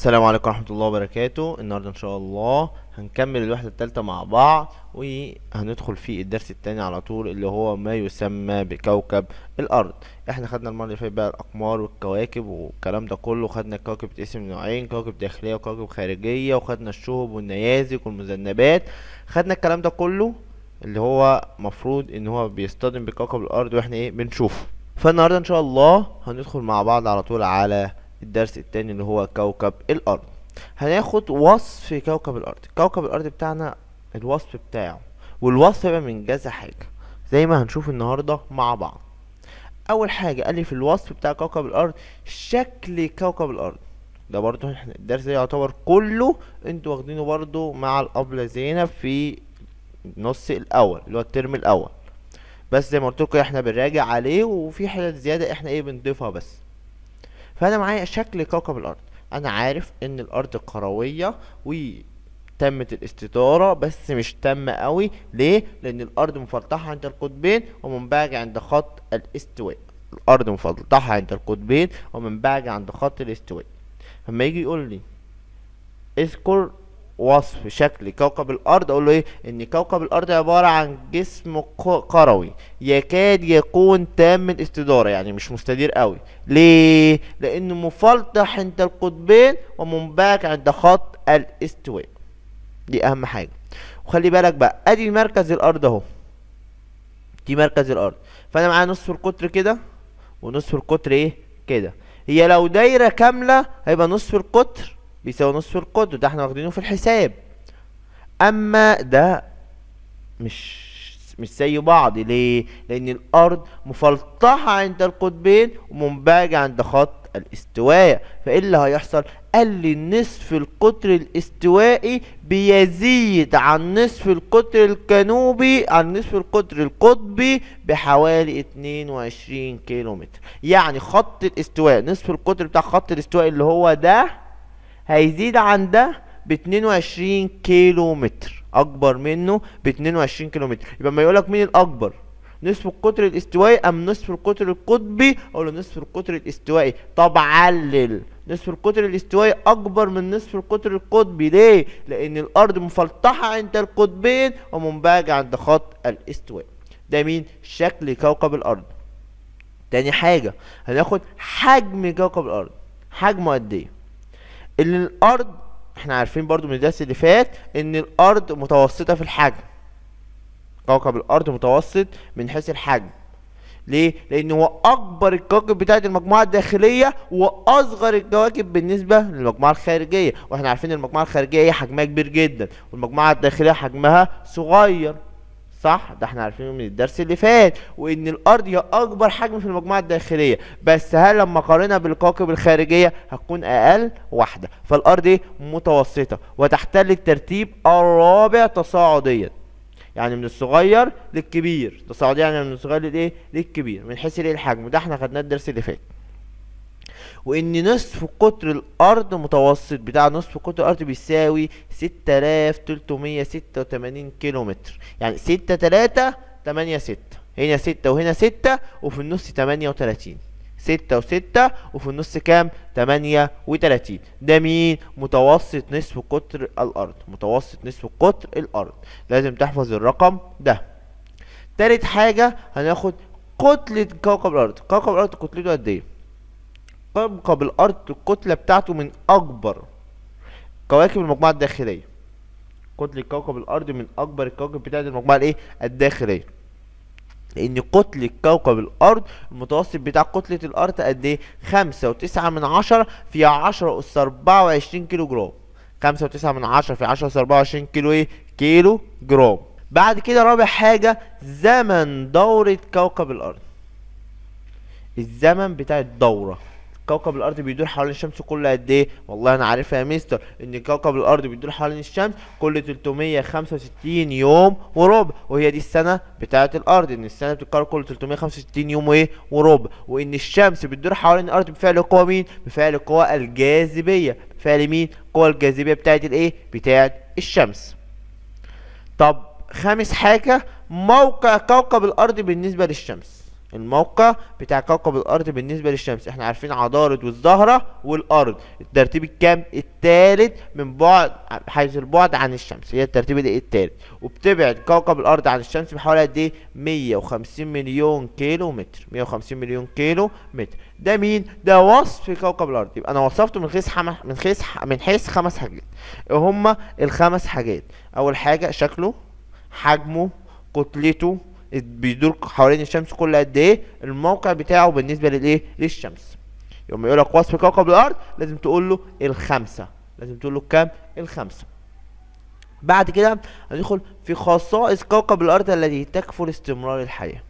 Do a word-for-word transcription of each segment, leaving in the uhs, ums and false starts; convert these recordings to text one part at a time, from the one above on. السلام عليكم ورحمة الله وبركاته. النهاردة ان شاء الله هنكمل الوحدة الثالثة مع بعض، وهندخل في الدرس الثاني على طول اللي هو ما يسمى بكوكب الارض. احنا خدنا المرة اللي فاتت بقى الاقمار والكواكب والكلام ده كله، خدنا الكواكب بتقسم لنوعين، كواكب داخلية وكواكب خارجية، وخدنا الشهب والنيازك والمذنبات، خدنا الكلام ده كله اللي هو مفروض ان هو بيصطدم بكوكب الارض واحنا ايه بنشوفه. فالنهاردة ان شاء الله هندخل مع بعض على طول على الدرس التاني اللي هو كوكب الارض. هناخد وصف كوكب الارض، كوكب الارض بتاعنا الوصف بتاعه، والوصف بقى من كذا حاجه زي ما هنشوف النهارده مع بعض. اول حاجه قال لي في الوصف بتاع كوكب الارض شكل كوكب الارض، ده برضه احنا الدرس ده يعتبر كله انتوا واخدينه برضه مع الابله زينب في النص الاول اللي هو الترم الاول، بس زي ما قلت لكم احنا بنراجع عليه وفي حاجات زياده احنا ايه بنضيفها بس. فانا معايا شكل كوكب الارض، انا عارف ان الارض كرويه وتمت الاستداره بس مش تامه قوي. ليه؟ لان الارض مفلطحه عند القطبين ومنبعجه عند خط الاستواء، الارض مفلطحه عند القطبين ومنبعجه عند خط الاستواء. لما يجي يقول لي اذكر وصف شكل كوكب الارض، اقول له ايه؟ ان كوكب الارض عباره عن جسم كروي يكاد يكون تام الاستداره، يعني مش مستدير قوي. ليه؟ لانه مفلطح عند القطبين ومنبعج عند خط الاستواء، دي اهم حاجه. وخلي بالك بقى ادي مركز الارض اهو، دي مركز الارض، فانا معايا نصف القطر كده ونصف القطر ايه كده. هي لو دايره كامله هيبقى نصف القطر بيساوي نصف القطر، ده احنا واخدينه في الحساب. اما ده مش مش زي بعض. ليه؟ لان الارض مفلطحه عند القطبين ومنبعجه عند خط الاستواء، فايه اللي هيحصل؟ قال لي نصف القطر الاستوائي بيزيد عن نصف القطر الجنوبي عن نصف القطر القطبي بحوالي اتنين وعشرين كيلو متر. يعني خط الاستواء نصف القطر بتاع خط الاستواء اللي هو ده هيزيد عن ده ب اتنين وعشرين كيلو متر، اكبر منه ب اتنين وعشرين كيلو متر. يبقى ما يقولك مين الاكبر، نصف القطر الاستوائي ام نصف القطر القطبي؟ اقول له نصف القطر الاستوائي. طب علل، نصف القطر الاستوائي اكبر من نصف القطر القطبي. ليه؟ لان الارض مفلطحه عند القطبين ومنبعجه عند خط الاستواء. ده مين؟ شكل كوكب الارض. تاني حاجه هناخد حجم كوكب الارض، حجمه قد ايه؟ ان الارض احنا عارفين برضو من الدرس اللي فات ان الارض متوسطه في الحجم، كوكب الارض متوسط من حيث الحجم. ليه؟ لان هو اكبر الكواكب بتاعت المجموعه الداخليه واصغر الكواكب بالنسبه للمجموعه الخارجيه، واحنا عارفين المجموعه الخارجيه هي حجمها كبير جدا والمجموعه الداخليه حجمها صغير، صح؟ ده احنا عارفينه من الدرس اللي فات. وان الارض هي اكبر حجم في المجموعه الداخليه، بس هل لما قارنها بالكواكب الخارجيه هتكون اقل واحده. فالارض ايه؟ متوسطه وتحتل الترتيب الرابع تصاعديا، يعني من الصغير للكبير، تصاعديا يعني من الصغير للايه؟ للكبير، من حيث الايه؟ الحجم. ده احنا خدناه الدرس اللي فات. وان نصف قطر الارض متوسط بتاع نصف قطر الارض بيساوي ستة آلاف وتلتمية وستة وتمانين كيلو متر، يعني ستة تلاتة تمانية ستة، هنا ستة وهنا ستة وفي النص تمانية وتلاتين، ستة وستة وفي النص كام؟ تمانية وتلاتين. ده مين؟ متوسط نصف قطر الارض، متوسط نصف قطر الارض، لازم تحفظ الرقم ده. تالت حاجه هناخد كتله كوكب الارض، كوكب الارض كتلته قد ايه؟ كوكب الارض الكتله بتاعته من اكبر كواكب المجموعه الداخليه، كتله كوكب الارض من اكبر الكواكب بتاعه المجموعه الايه؟ الداخليه. لان كتله كوكب الارض المتوسط بتاع كتله الارض قد ايه؟ خمسة وتسعة من عشرة في عشرة اس اربعة وعشرين كيلو جرام، خمسة وتسعة من عشرة في عشرة اس اربعة وعشرين كيلو ايه؟ كيلو جرام. بعد كده رابع حاجه زمن دوره كوكب الارض، الزمن بتاع الدوره. كوكب الارض بيدور حوالين الشمس كل قد ايه؟ والله انا عارفها يا مستر، ان كوكب الارض بيدور حوالين الشمس كل تلتمية وخمسة وستين يوم وربع، وهي دي السنه بتاعه الارض، ان السنه بتتكرر كل تلتمية وخمسة وستين يوم وايه؟ وربع. وان الشمس بتدور حوالين الارض بفعل قوه مين؟ بفعل قوه الجاذبيه، بفعل مين؟ قوه الجاذبيه بتاعه الايه؟ بتاعه الشمس. طب خامس حاجه موقع كوكب الارض بالنسبه للشمس، الموقع بتاع كوكب الارض بالنسبه للشمس. احنا عارفين عطارد والزهره والارض، الترتيب الكام؟ الثالث من بعد، حيث البعد عن الشمس، هي الترتيب الثالث. وبتبعد كوكب الارض عن الشمس بحوالي قد ايه؟ مية وخمسين مليون كيلو متر، مية وخمسين مليون كيلو متر. ده مين؟ ده وصف كوكب الارض. يبقى انا وصفته من حيث حم... من حيث ح... من حيث خمس حاجات. هما الخمس حاجات، اول حاجه شكله، حجمه، كتلته، بيدور حوالين الشمس كل قد ايه، الموقع بتاعه بالنسبه للايه؟ للشمس. يوم يقول لك وصف كوكب الارض لازم تقول له الخمسه، لازم تقول له كام؟ الخمسه. بعد كده هندخل في خصائص كوكب الارض التي تكفل استمرار الحياه.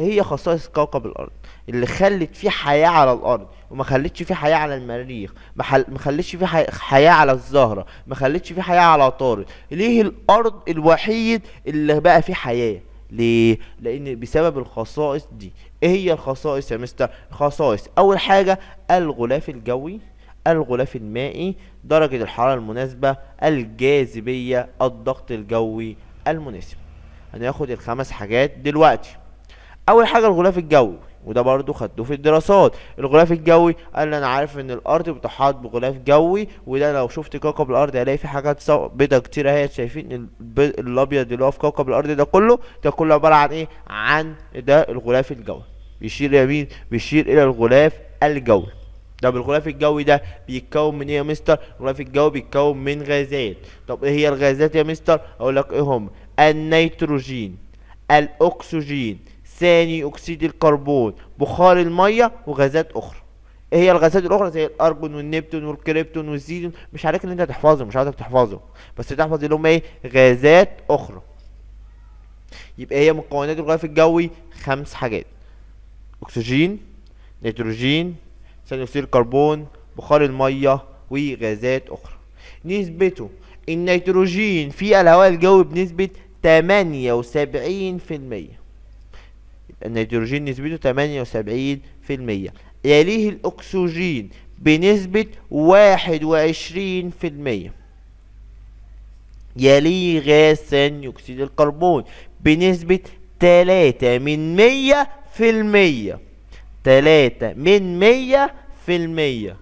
ايه هي خصائص كوكب الارض اللي خلت فيه حياه على الارض وما خلتش فيه حياه على المريخ، ما خلتش فيه حياه على الزهره، ما خلتش فيه حياه على عطارد؟ ليه الارض الوحيد اللي بقى فيه حياه؟ ليه؟ لأن بسبب الخصائص دي. إيه هي الخصائص يا مستر؟ خصائص، أول حاجة الغلاف الجوي، الغلاف المائي، درجة الحرارة المناسبة، الجاذبية، الضغط الجوي المناسب. هناخد الخمس حاجات دلوقتي. أول حاجة الغلاف الجوي، وده برضو خدوه في الدراسات. الغلاف الجوي قال انا عارف ان الارض بتحاط بغلاف جوي، وده لو شفت كوكب الارض هلاقي في حاجات بيضه كتير اهي. شايفين الابيض اللي هو في كوكب الارض ده كله، ده كله عباره عن ايه؟ عن ده الغلاف الجوي. بيشير الى مين؟ بيشير الى الغلاف الجوي. طب الغلاف الجوي ده بيتكون من ايه يا مستر؟ الغلاف الجوي بيتكون من غازات. طب ايه هي الغازات يا مستر؟ اقول لك ايه هم؟ النيتروجين، الاكسجين، ثاني اكسيد الكربون، بخار الميه، وغازات اخرى. ايه هي الغازات الاخرى؟ زي الارجون والنبتون والكريبتون والزيدون. مش عليك ان انت تحفظه، مش عايزك تحفظه، بس تحفظ اللي هم ايه؟ غازات اخرى. يبقى هي مكونات الغلاف الجوي خمس حاجات: اكسجين، نيتروجين، ثاني اكسيد الكربون، بخار الميه، وغازات اخرى. نسبته النيتروجين في الهواء الجوي بنسبه ثمانية وسبعين في المية. النيتروجين نسبته ثمانية وسبعين في المية، يليه الأكسجين بنسبة واحد وعشرين في المية، يليه غاز ثاني أكسيد الكربون بنسبة تلاتة من مية في المية، تلاتة من مية في المية.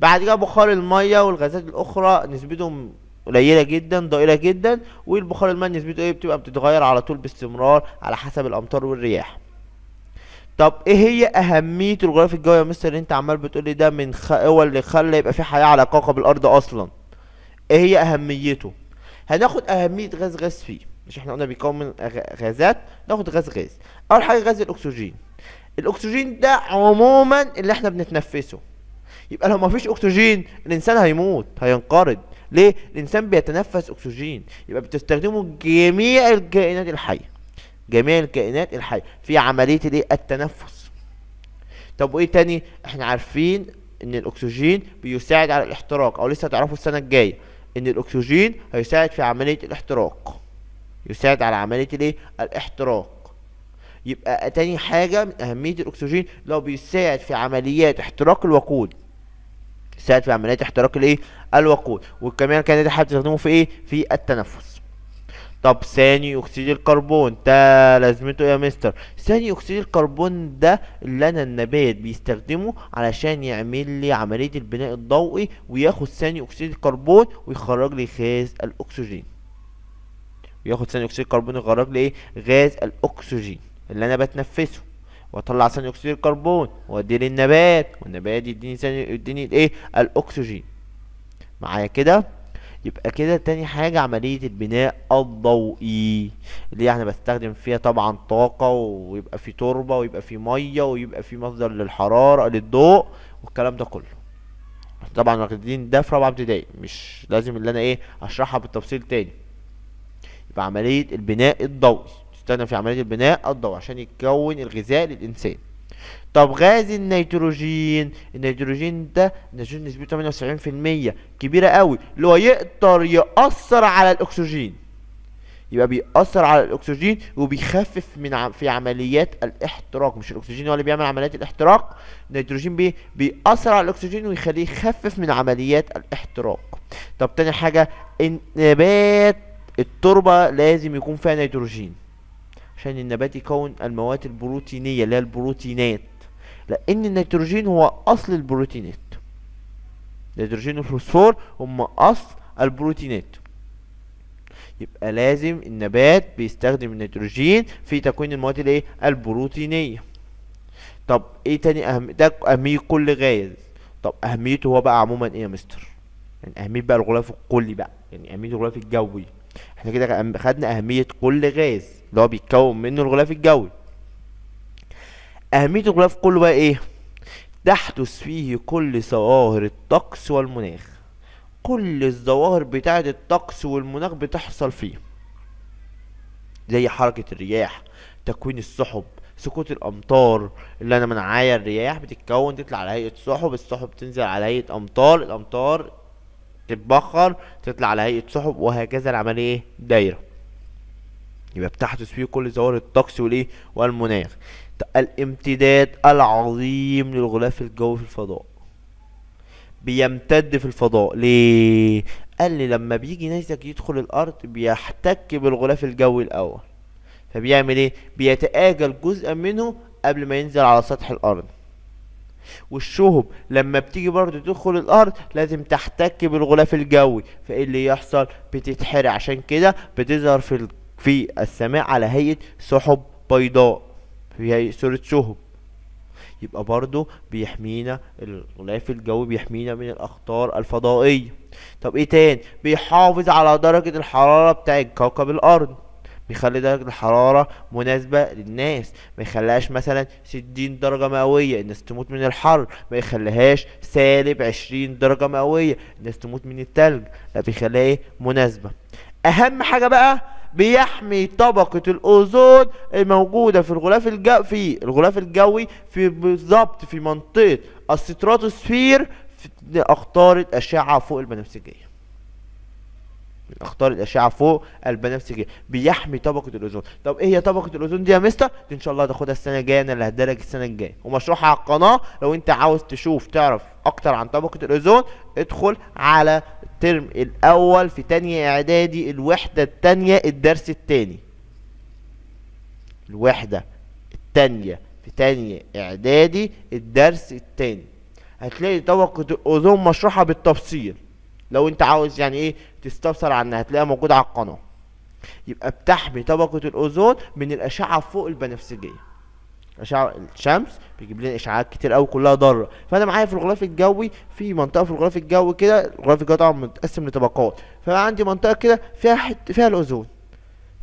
بعد كده بخار المية والغازات الأخرى نسبتهم قليله جدا، ضئيله جدا. والبخار المائي نسبته ايه؟ بتبقى بتتغير على طول باستمرار على حسب الامطار والرياح. طب ايه هي اهميه الغلاف الجوي يا مستر اللي انت عمال بتقول لي ده من خ... هو اللي خلى يبقى في حياه على كوكب الارض اصلا؟ ايه هي اهميته؟ هناخد اهميه غاز غاز فيه، مش احنا قلنا بيكون من غازات، ناخد غاز غاز. اول حاجه غاز الاكسجين. الاكسجين ده عموما اللي احنا بنتنفسه. يبقى لو ما فيش اكسجين الانسان هيموت، هينقرض. ليه؟ الانسان بيتنفس اكسجين. يبقى بتستخدمه جميع الكائنات الحيه، جميع الكائنات الحيه في عمليه الايه؟ التنفس. طب وايه تاني؟ احنا عارفين ان الاكسجين بيساعد على الاحتراق، او لسه هتعرفوا السنه الجايه ان الاكسجين هيساعد في عمليه الاحتراق، يساعد على عمليه الايه؟ الاحتراق. يبقى تاني حاجه من اهميه الاكسجين لو بيساعد في عمليات احتراق الوقود، يساعد في عمليات احتراق الايه؟ الوقود. والكاميرا كانت هتستخدمه في ايه؟ في التنفس. طب ثاني اكسيد الكربون ده لازمته يا مستر؟ ثاني اكسيد الكربون ده اللي انا النبات بيستخدمه علشان يعمل لي عمليه البناء الضوئي، وياخد ثاني اكسيد الكربون ويخرج لي غاز الاكسجين، وياخد ثاني اكسيد الكربون ويخرج لي ايه؟ غاز الاكسجين اللي انا بتنفسه، واطلع ثاني اكسيد الكربون واديه للنبات، والنبات يديني ثاني يديني الايه؟ الاكسجين. معايا كده؟ يبقى كده تاني حاجه عمليه البناء الضوئي اللي احنا بستخدم فيها طبعا طاقه، ويبقى في تربه، ويبقى في ميه، ويبقى في مصدر للحراره للضوء والكلام ده كله. طبعا واخدين ده في رابعه ابتدائي، مش لازم اللي انا ايه اشرحها بالتفصيل تاني. يبقى عمليه البناء الضوئي استخدم في عمليه البناء الضوئي عشان يتكون الغذاء للانسان. طب غاز النيتروجين، النيتروجين ده النيتروجين نسبته ثمانية وسبعين في المية، كبيره قوي، اللي هو يقدر ياثر على الاكسجين. يبقى بيأثر على الاكسجين وبيخفف من عم في عمليات الاحتراق. مش الاكسجين هو اللي بيعمل عمليات الاحتراق، النيتروجين بي بيأثر على الاكسجين ويخليه يخفف من عمليات الاحتراق. طب تاني حاجه النبات التربه لازم يكون فيها نيتروجين عشان النبات يكون المواد البروتينية اللي هي البروتينات، لأن النيتروجين هو أصل البروتينات. النيتروجين والفوسفور هم أصل البروتينات، يبقى لازم النبات بيستخدم النيتروجين في تكوين المواد الايه البروتينية. طب ايه تاني اهم ده اهمية كل غاز؟ طب اهميته هو بقى عموما ايه يا مستر؟ يعني اهمية بقى الغلاف الكلي بقى، يعني اهمية الغلاف الجوي. احنا كده خدنا اهمية كل غاز اللي هو بيتكون منه الغلاف الجوي. اهمية الغلاف كله بقى ايه؟ تحدث فيه كل ظواهر الطقس والمناخ. كل الظواهر بتاعة الطقس والمناخ بتحصل فيه، زي حركة الرياح، تكوين السحب، سقوط الأمطار. اللي أنا منعايا الرياح بتتكون تطلع على هيئة سحب، السحب تنزل على هيئة أمطار، الأمطار تتبخر تطلع على هيئة سحب، وهكذا العملية دايرة. يبقى بتحدث فيه كل ظواهر الطقس والإيه والمناخ. الامتداد العظيم للغلاف الجوي في الفضاء، بيمتد في الفضاء. ليه؟ قال لي لما بيجي نيزك يدخل الارض بيحتك بالغلاف الجوي الاول، فبيعمل ايه؟ بيتآجل جزء منه قبل ما ينزل على سطح الارض. والشهب لما بتيجي برضه تدخل الارض لازم تحتك بالغلاف الجوي، فايه اللي يحصل؟ بتتحرق. عشان كده بتظهر في في السماء على هيئة سحب بيضاء، في هيئة صورة شهب. يبقى برضو بيحمينا الغلاف الجوي، بيحمينا من الاخطار الفضائيه. طب ايه تاني؟ بيحافظ على درجه الحراره بتاع كوكب الارض، بيخلي درجه الحراره مناسبه للناس، ما يخليهاش مثلا ستين درجه مئويه الناس تموت من الحر، ما يخليهاش سالب عشرين درجه مئويه الناس تموت من التلج، لا بيخليها مناسبه. اهم حاجه بقى بيحمي طبقة الأوزون الموجودة في الغلاف الجوي في الغلاف الجوي في بالظبط في منطقة الستراتوسفير من أخطار الأشعة فوق البنفسجية. من أخطار الأشعة فوق البنفسجية بيحمي طبقة الأوزون. طب إيه هي طبقة الأوزون دي يا مستر؟ دي إن شاء الله هتاخدها السنة الجاية، أنا اللي هديلك السنة الجاية ومشروحها على القناة. لو أنت عاوز تشوف تعرف أكتر عن طبقة الأوزون ادخل على الترم الاول في تانية اعدادي، الوحدة التانية الدرس التاني. الوحدة التانية في تانية اعدادي الدرس التاني هتلاقي طبقة الاوزون مشروحة بالتفصيل، لو انت عاوز يعني ايه تستفسر عنها هتلاقيها موجودة على القناة. يبقى بتحمي طبقة الاوزون من الاشعة فوق البنفسجية. اشعة الشمس بيجيب لنا اشعاعات كتير قوي كلها ضاره، فانا معايا في الغلاف الجوي في منطقه في الغلاف الجوي كده، الغلاف الجوي طبعا متقسم لطبقات، فعندي منطقه كده فيها حت فيها الاوزون،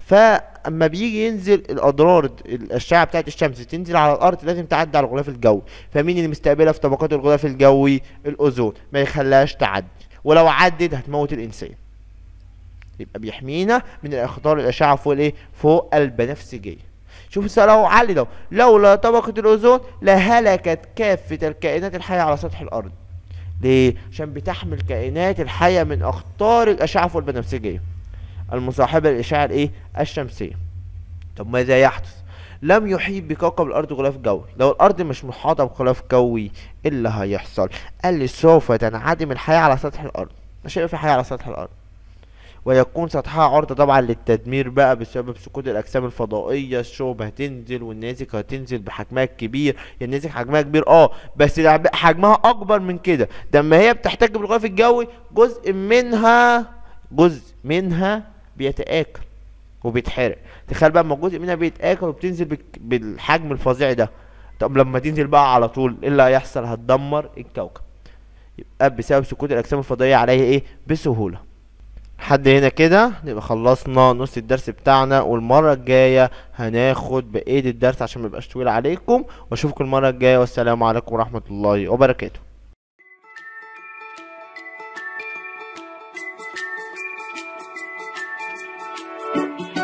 فاما بيجي ينزل الاضرار الاشعه بتاعت الشمس تنزل على الارض لازم تعدي على الغلاف الجوي، فمين اللي مستقبلها في طبقات الغلاف الجوي؟ الاوزون، ما يخليهاش تعدي، ولو عدت هتموت الانسان. يبقى بيحمينا من اخطار الاشعه فوق الايه؟ فوق البنفسجيه. شوف السؤال اهو عالي ده، لولا طبقة الأوزون لهلكت كافة الكائنات الحية على سطح الأرض. ليه؟ عشان بتحمي الكائنات الحية من أخطار الأشعة فوق البنفسجية المصاحبة للأشعة الإيه؟ الشمسية. طب ماذا يحدث؟ لم يحيط بكوكب الأرض غلاف جوي، لو الأرض مش محاطة بغلاف جوي إيه اللي هيحصل؟ قال لي سوف تنعدم الحياة على سطح الأرض، مش هيبقى في حياة على سطح الأرض. ويكون سطحها عرضة طبعا للتدمير بقى بسبب سقوط الأجسام الفضائية، الشهب هتنزل والنازك هتنزل بحجمها الكبير، يعني النازك حجمها كبير اه بس حجمها أكبر من كده، ده لما هي بتحتك بالغلاف الجوي جزء منها جزء منها بيتآكل وبيتحرق. تخيل بقى لما جزء منها بيتآكل وبتنزل بالحجم الفظيع ده، طب لما تنزل بقى على طول إيه اللي هيحصل؟ هتدمر الكوكب. يبقى بسبب سقوط الأجسام الفضائية عليها إيه؟ بسهولة. لحد هنا كده نبقى خلصنا نص الدرس بتاعنا، والمرة الجاية هناخد بقية الدرس عشان ميبقاش طويل عليكم، واشوفكم المرة الجاية، والسلام عليكم ورحمة الله وبركاته.